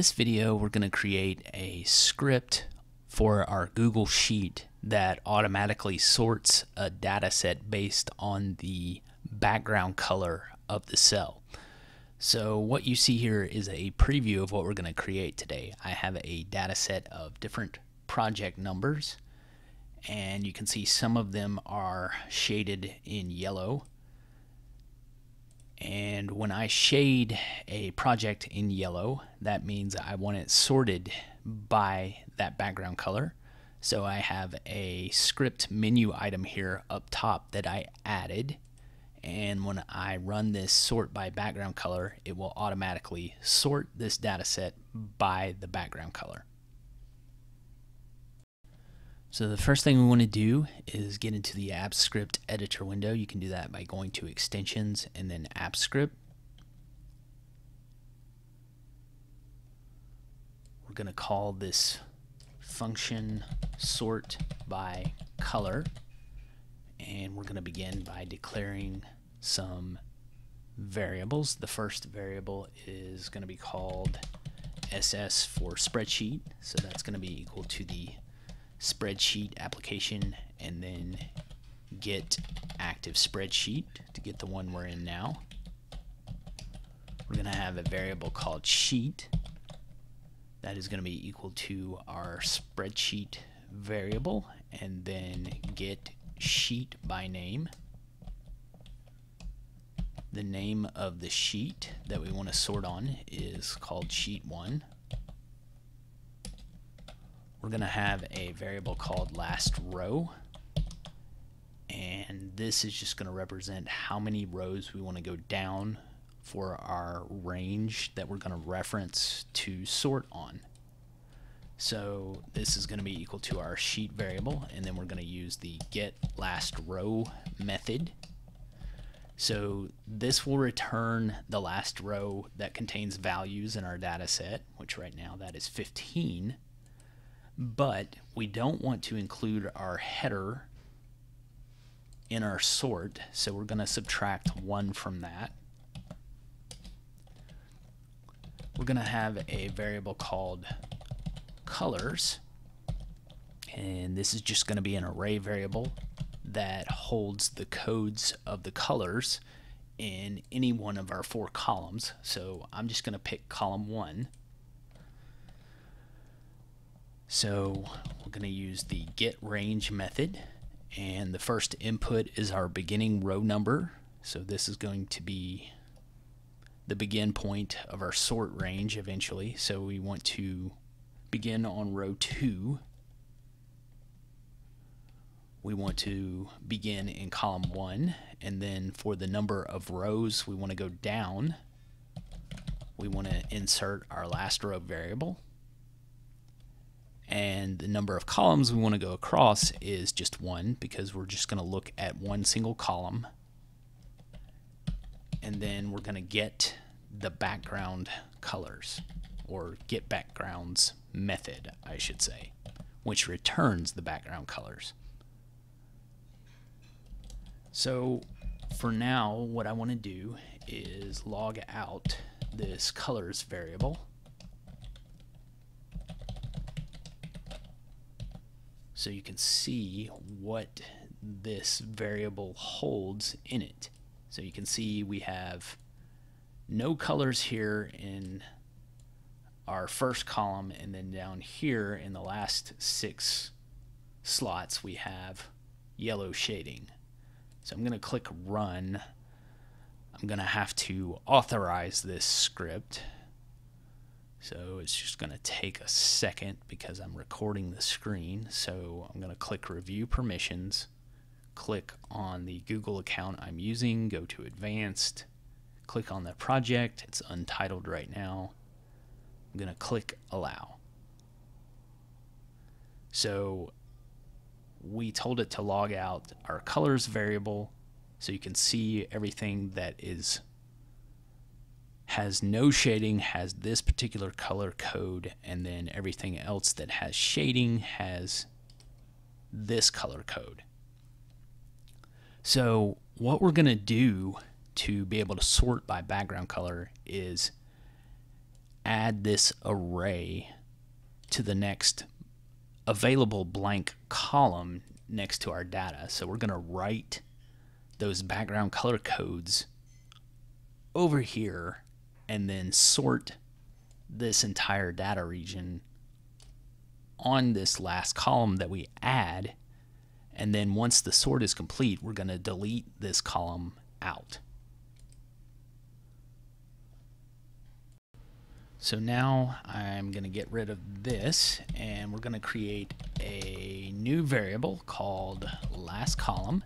this video, we're going to create a script for our Google Sheet that automatically sorts a data set based on the background color of the cell. So what you see here is a preview of what we're going to create today. I have a data set of different project numbers, and you can see some of them are shaded in yellow. And when I shade a project in yellow, that means I want it sorted by that background color. So I have a script menu item here up top that I added. And when I run this sort by background color, it will automatically sort this data set by the background color. So the first thing we want to do is get into the Apps Script editor window. You can do that by going to Extensions and then Apps Script. We're going to call this function sort by color, and we're going to begin by declaring some variables. The first variable is going to be called SS for spreadsheet, so that's going to be equal to the spreadsheet application, and then get active spreadsheet to get the one we're in now. We're going to have a variable called sheet that is going to be equal to our spreadsheet variable, and then get sheet by name. The name of the sheet that we want to sort on is called Sheet1. We're going to have a variable called last row, and this is just going to represent how many rows we want to go down for our range that we're going to reference to sort on. So this is going to be equal to our sheet variable, and then we're going to use the get last row method. So this will return the last row that contains values in our data set, which right now that is 15. But we don't want to include our header in our sort, so we're going to subtract 1 from that. We're going to have a variable called colors, and this is just going to be an array variable that holds the codes of the colors in any one of our 4 columns. So I'm just going to pick column 1. So we're going to use the get range method, and the first input is our beginning row number. So this is going to be the begin point of our sort range eventually. So we want to begin on row 2. We want to begin in column 1, and then for the number of rows we want to go down, we want to insert our last row variable. And the number of columns we want to go across is just 1, because we're just going to look at one single column. And then we're going to get the background colors, or get backgrounds method, I should say, which returns the background colors. So for now, what I want to do is log out this colors variable. So you can see what this variable holds in it. So you can see we have no colors here in our first column, and then down here in the last 6 slots we have yellow shading. So I'm going to click run. I'm going to have to authorize this script. So it's just going to take a second because I'm recording the screen. So I'm going to click Review Permissions, click on the Google account I'm using, go to Advanced, click on the project. It's untitled right now. I'm going to click Allow. So we told it to log out our colors variable, so you can see everything that is has no shading has this particular color code, and then everything else that has shading has this color code. So what we're going to do to be able to sort by background color is add this array to the next available blank column next to our data. So we're going to write those background color codes over here and then sort this entire data region on this last column that we add. And then once the sort is complete, we're going to delete this column out. So now I'm going to get rid of this, and we're going to create a new variable called last column.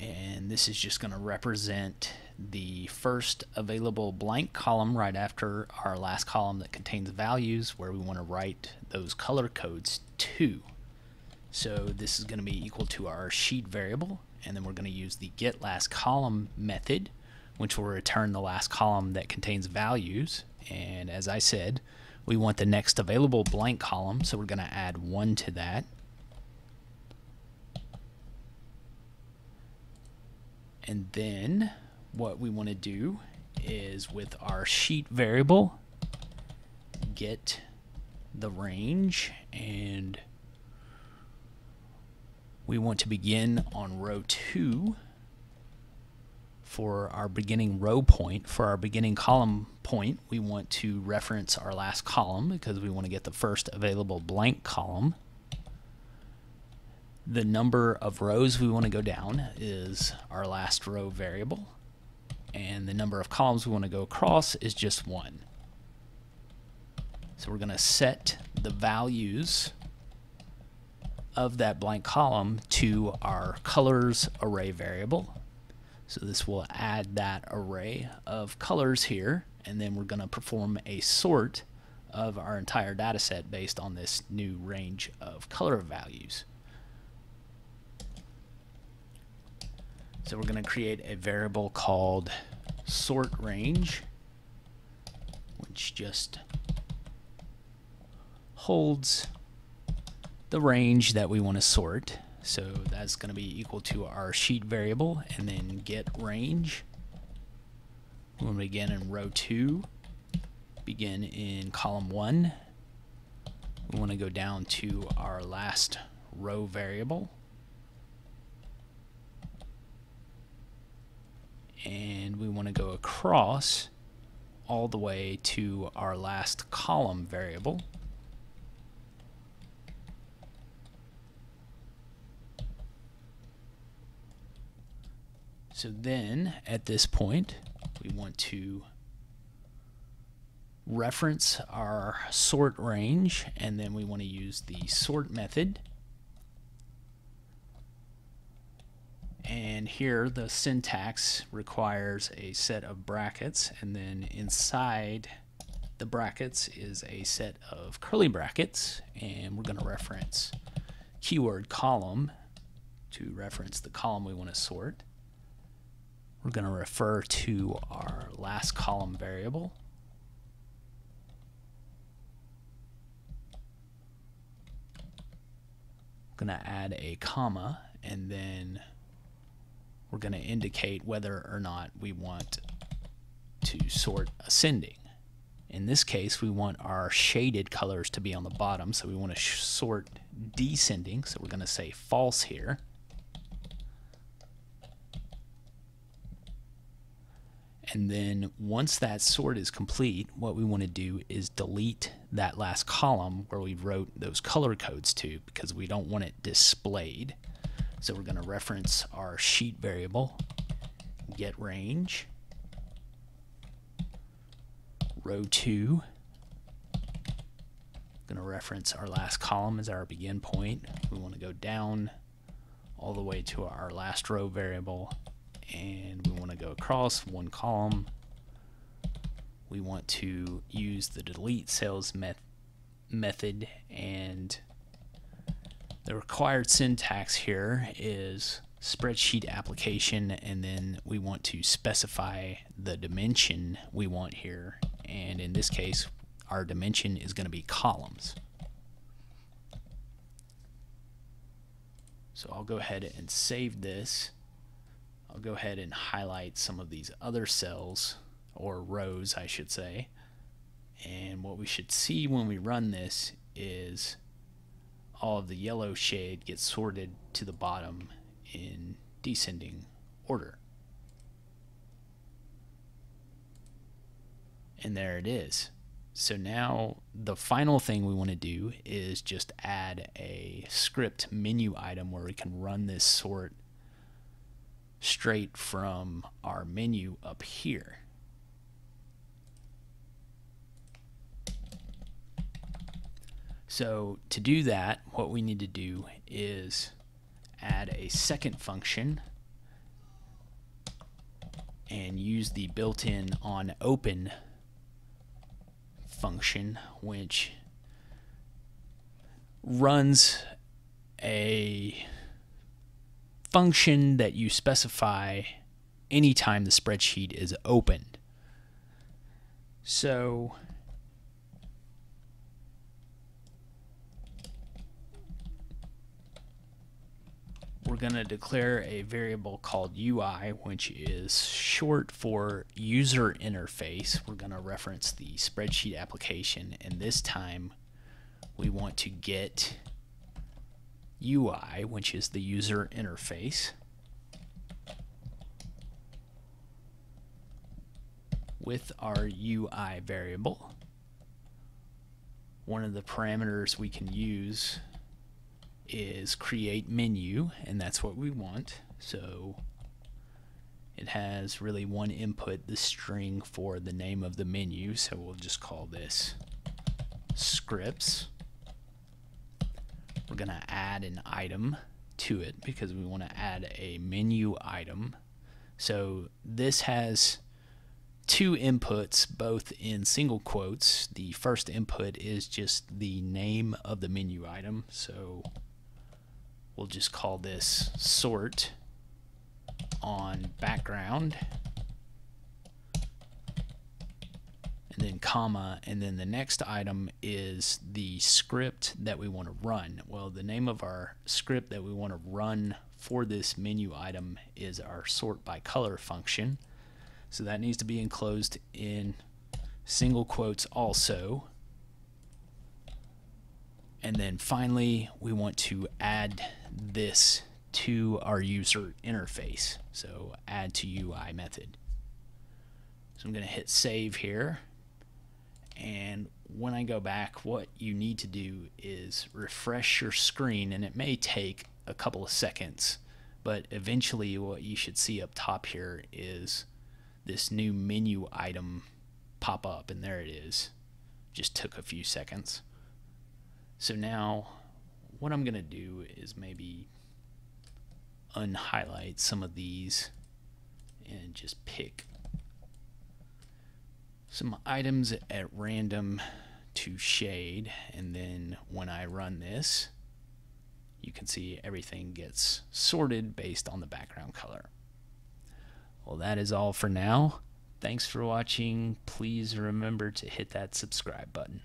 And this is just going to represent the first available blank column right after our last column that contains values where we want to write those color codes to. So this is going to be equal to our sheet variable, and then we're going to use the getLastColumn method, which will return the last column that contains values. And as I said, we want the next available blank column, so we're going to add 1 to that. And then what we want to do is with our sheet variable, get the range, and we want to begin on row 2 for our beginning row point. For our beginning column point, we want to reference our last column because we want to get the first available blank column. The number of rows we want to go down is our last row variable, and the number of columns we want to go across is just 1. So we're going to set the values of that blank column to our colors array variable. So this will add that array of colors here, and then we're going to perform a sort of our entire data set based on this new range of color values. So we're going to create a variable called sortRange, which just holds the range that we want to sort. So that's going to be equal to our sheet variable, and then get range. We're going to begin in row 2, begin in column 1. We want to go down to our last row variable. And we want to go across all the way to our last column variable. So then, at this point, we want to reference our sort range, and then we want to use the sort method. And here, the syntax requires a set of brackets, and then inside the brackets is a set of curly brackets, and we're going to reference keyword column to reference the column we want to sort. We're going to refer to our last column variable. I'm going to add a comma, and then we're going to indicate whether or not we want to sort ascending. In this case, we want our shaded colors to be on the bottom, so we want to sort descending, so we're going to say false here. And then once that sort is complete, what we want to do is delete that last column where we wrote those color codes to, because we don't want it displayed. So we're going to reference our sheet variable, get range, row 2. Going to reference our last column as our begin point. We want to go down all the way to our last row variable, and we want to go across 1 column. We want to use the delete cells method, and the required syntax here is spreadsheet application, and then we want to specify the dimension we want here, and in this case our dimension is going to be columns. So I'll go ahead and save this. I'll go ahead and highlight some of these other cells or rows I should say. And what we should see when we run this is all of the yellow shade gets sorted to the bottom in descending order. And there it is. So now the final thing we want to do is just add a script menu item where we can run this sort straight from our menu up here. So to do that, what we need to do is add a second function and use the built-in onOpen function, which runs a function that you specify anytime the spreadsheet is opened. So we're going to declare a variable called UI, which is short for user interface. We're going to reference the spreadsheet application, and this time we want to get UI, which is the user interface, with our UI variable. One of the parameters we can use is create menu, and that's what we want. So it has really one input, the string for the name of the menu, so we'll just call this scripts. We're gonna add an item to it because we want to add a menu item. So this has two inputs, both in single quotes. The first input is just the name of the menu item, so we'll just call this sort on background, and then comma, and then the next item is the script that we want to run. Well, the name of our script that we want to run for this menu item is our sort by color function. So that needs to be enclosed in single quotes also. And then finally, we want to add this to our user interface. So add to UI method. So I'm going to hit save here. And when I go back, what you need to do is refresh your screen. And it may take a couple of seconds, but eventually what you should see up top here is this new menu item pop up. And there it is. Just took a few seconds. So now what I'm going to do is maybe unhighlight some of these and just pick some items at random to shade. And then when I run this, you can see everything gets sorted based on the background color. Well, that is all for now. Thanks for watching. Please remember to hit that subscribe button.